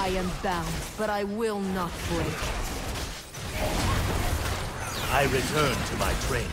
I am bound, but I will not break. I return to my training.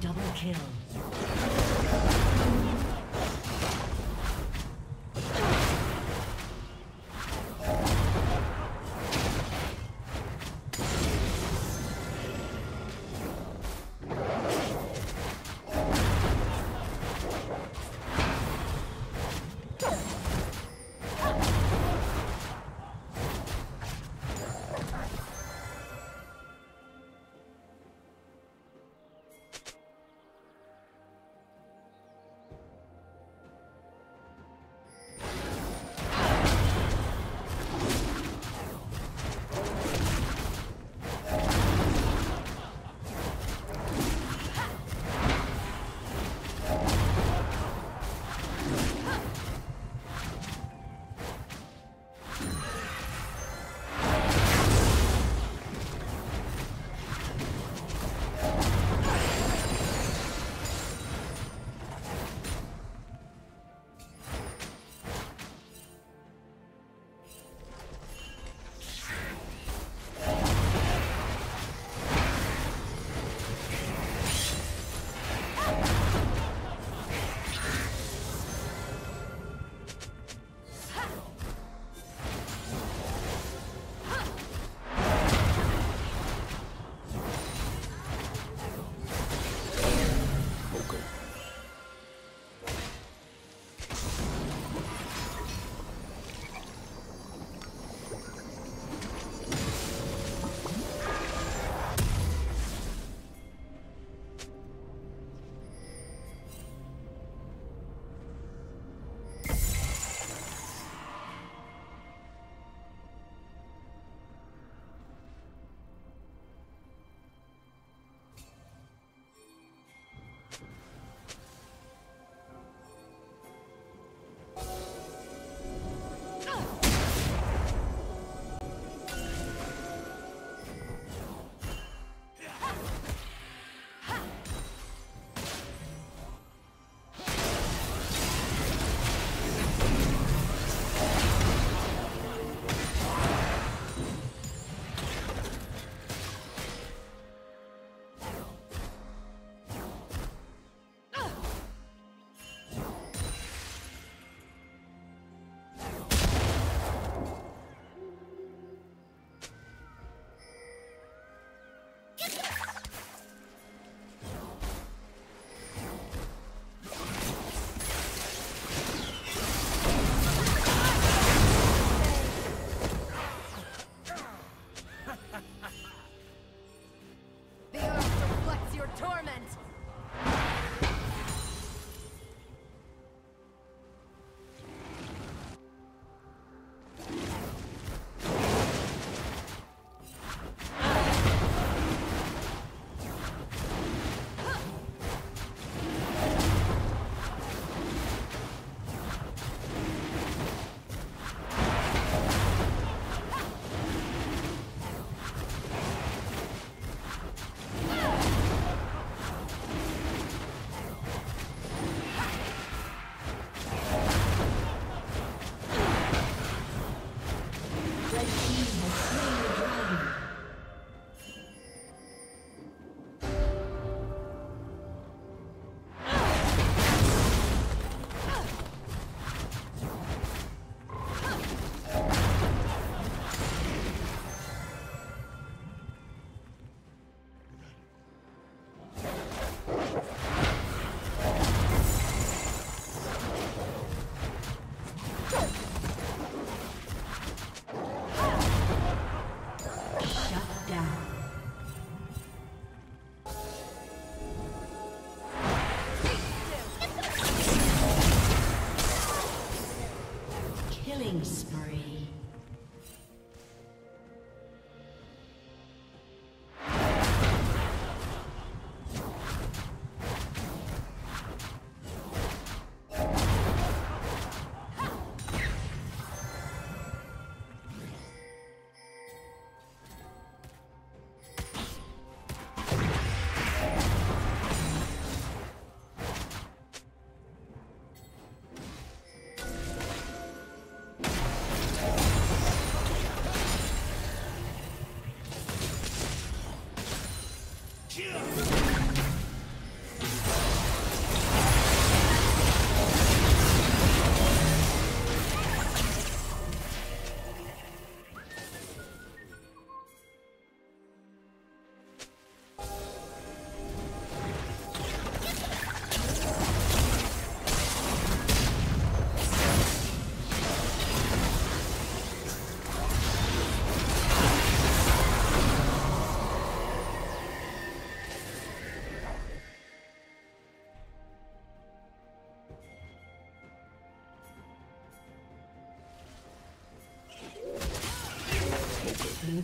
Double kill. Blue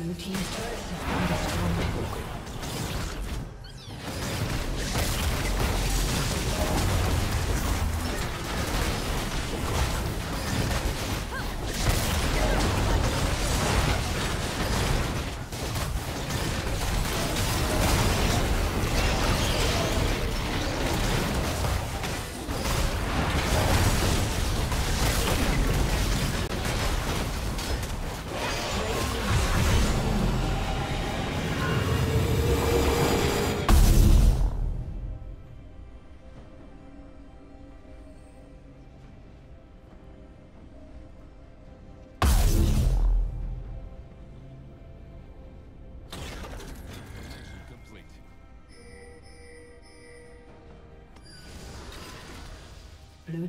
Blue team's turret has been destroyed. Blue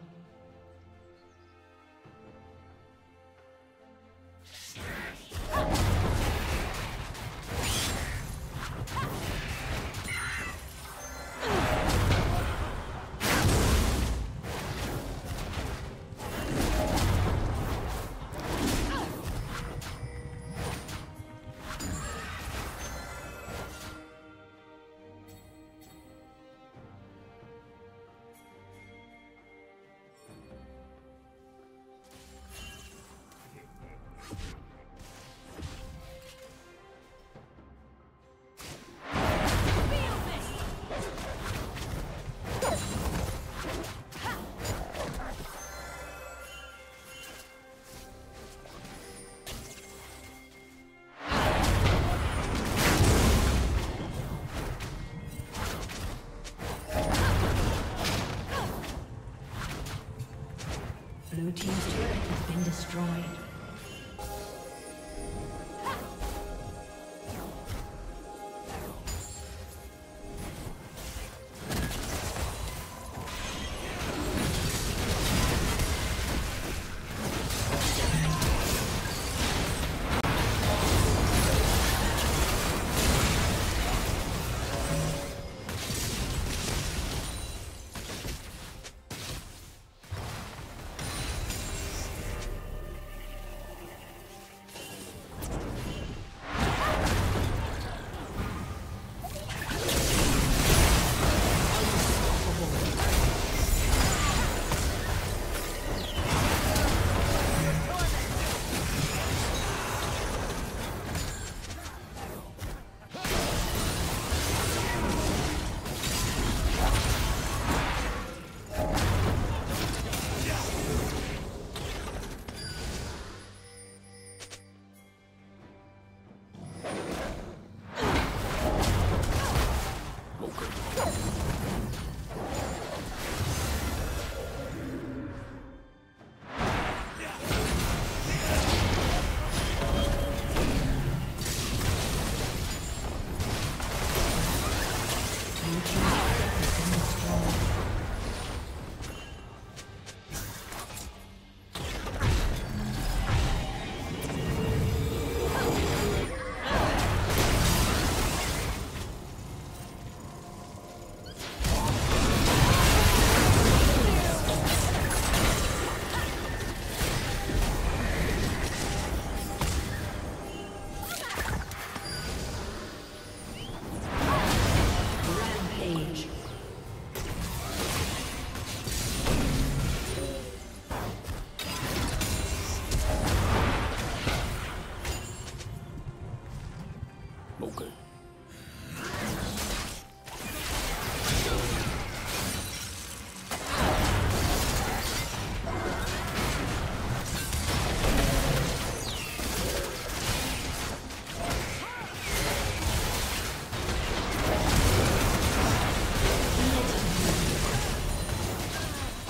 team's turret has been destroyed. Blue team's turret has been destroyed.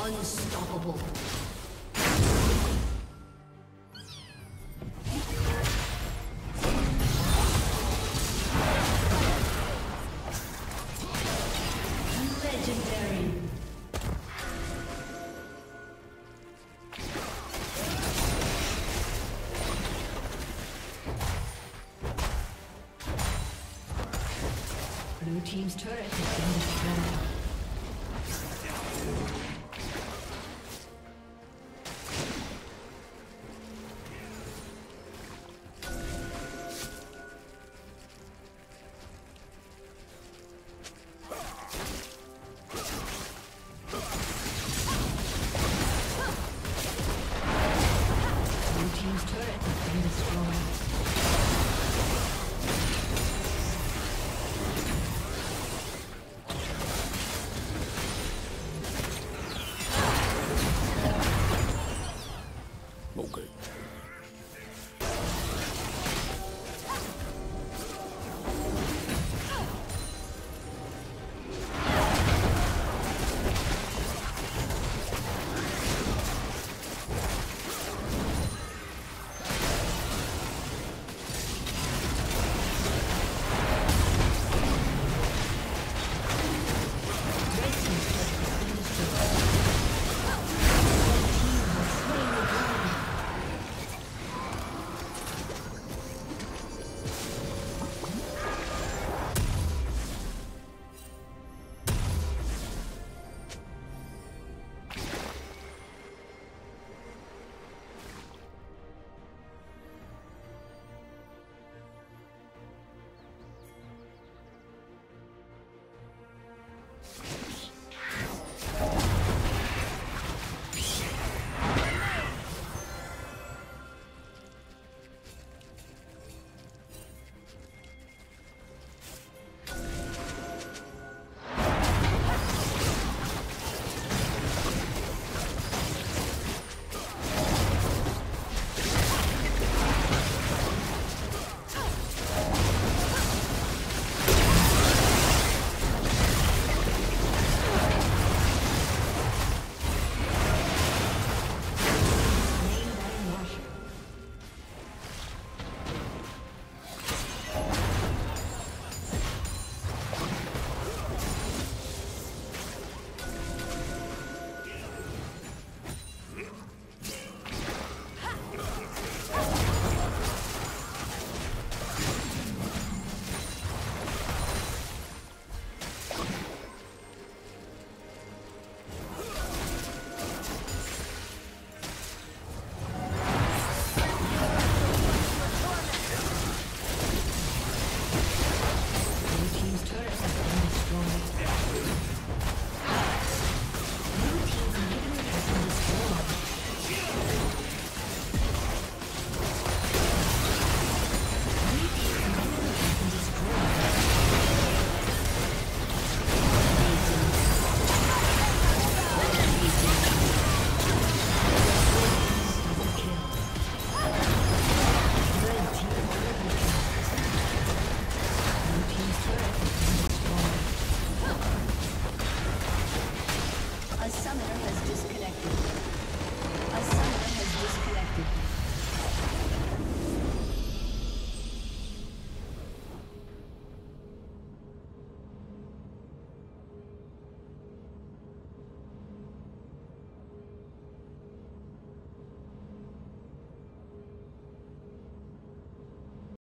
Unstoppable. Legendary. Blue team's turret has been destroyed. Okay.